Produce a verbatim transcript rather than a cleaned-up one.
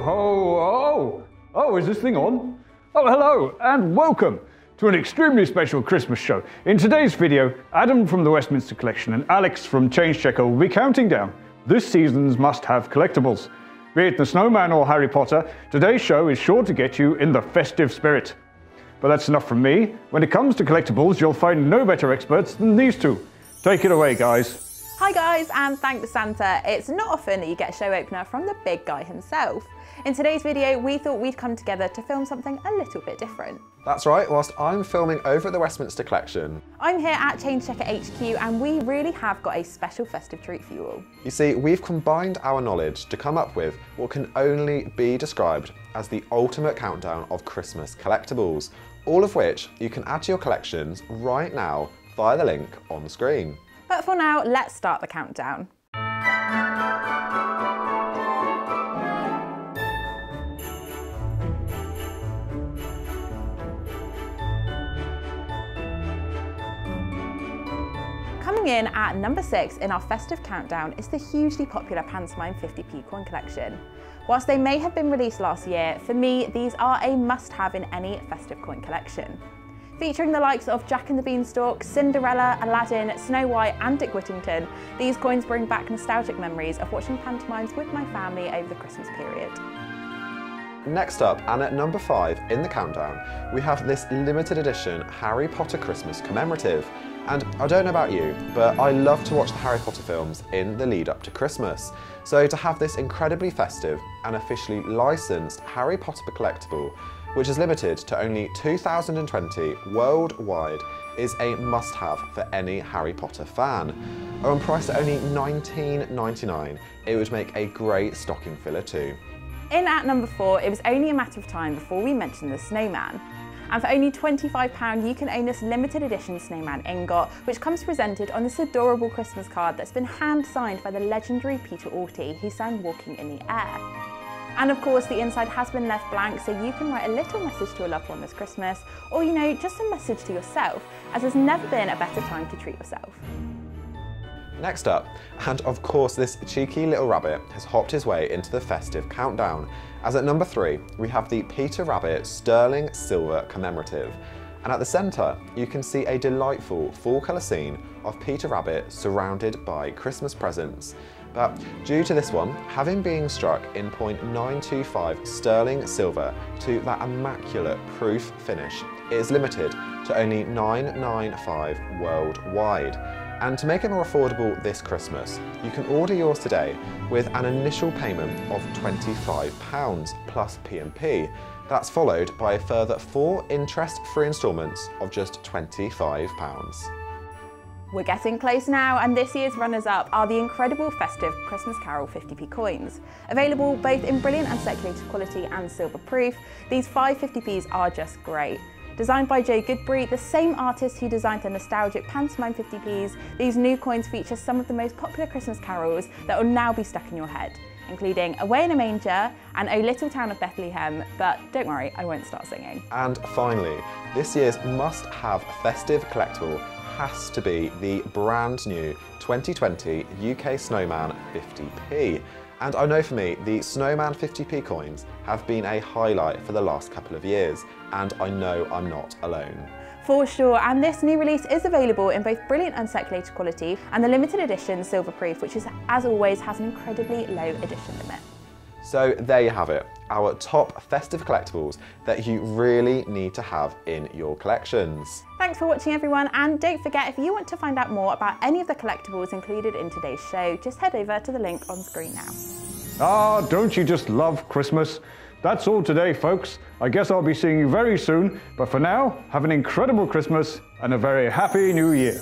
ho, oh! Oh, is this thing on? Oh, hello, and welcome to an extremely special Christmas show. In today's video, Adam from the Westminster Collection and Alex from Change Checker will be counting down this season's must-have collectibles. Be it The Snowman or Harry Potter, today's show is sure to get you in the festive spirit. But that's enough from me. When it comes to collectibles, you'll find no better experts than these two. Take it away, guys. Hi guys, and thanks Santa. It's not often that you get a show opener from the big guy himself. In today's video, we thought we'd come together to film something a little bit different. That's right, whilst I'm filming over at the Westminster Collection, I'm here at Change Checker H Q, and we really have got a special festive treat for you all. You see, we've combined our knowledge to come up with what can only be described as the ultimate countdown of Christmas collectibles, all of which you can add to your collections right now via the link on the screen. But for now, let's start the countdown. Coming in at number six in our festive countdown is the hugely popular Pantsmine fifty p coin collection. Whilst they may have been released last year, for me, these are a must-have in any festive coin collection. Featuring the likes of Jack and the Beanstalk, Cinderella, Aladdin, Snow White and Dick Whittington, these coins bring back nostalgic memories of watching pantomimes with my family over the Christmas period. Next up, and at number five in the countdown, we have this limited edition Harry Potter Christmas commemorative. And I don't know about you, but I love to watch the Harry Potter films in the lead up to Christmas. So to have this incredibly festive and officially licensed Harry Potter collectible, which is limited to only two thousand twenty worldwide, is a must-have for any Harry Potter fan. Oh, and priced at only nineteen ninety-nine, it would make a great stocking filler too. In at number four, it was only a matter of time before we mentioned the Snowman. And for only twenty-five pounds, you can own this limited edition Snowman ingot, which comes presented on this adorable Christmas card that's been hand-signed by the legendary Peter Auty, who sang Walking in the Air. And of course, the inside has been left blank, so you can write a little message to a loved one this Christmas, or, you know, just a message to yourself, as there's never been a better time to treat yourself. Next up, and of course, this cheeky little rabbit has hopped his way into the festive countdown, as at number three, we have the Peter Rabbit Sterling Silver Commemorative. And at the centre, you can see a delightful full-colour scene of Peter Rabbit surrounded by Christmas presents. But due to this one, having been struck in point nine two five sterling silver to that immaculate proof finish, it is limited to only nine ninety-five worldwide. And to make it more affordable this Christmas, you can order yours today with an initial payment of twenty-five pounds plus P and P. That's followed by a further four interest-free instalments of just twenty-five pounds. We're getting close now, and this year's runners-up are the incredible festive Christmas Carol fifty p coins. Available both in brilliant and circulated quality and silver-proof, these five fifty p's are just great. Designed by Jay Goodbury, the same artist who designed the nostalgic Pantsmine fifty p's, these new coins feature some of the most popular Christmas carols that will now be stuck in your head, including Away in a Manger and O Little Town of Bethlehem, but don't worry, I won't start singing. And finally, this year's must-have festive collectible has to be the brand new twenty twenty U K Snowman fifty p. And I know for me, the Snowman fifty p coins have been a highlight for the last couple of years, and I know I'm not alone. For sure, and this new release is available in both brilliant and circulated quality and the limited edition silverproof, which is, as always, has an incredibly low edition limit. So there you have it, our top festive collectibles that you really need to have in your collections. Thanks for watching everyone, and don't forget, if you want to find out more about any of the collectibles included in today's show, just head over to the link on screen now. Ah, don't you just love Christmas? That's all today, folks. I guess I'll be seeing you very soon, but for now, have an incredible Christmas and a very happy new year.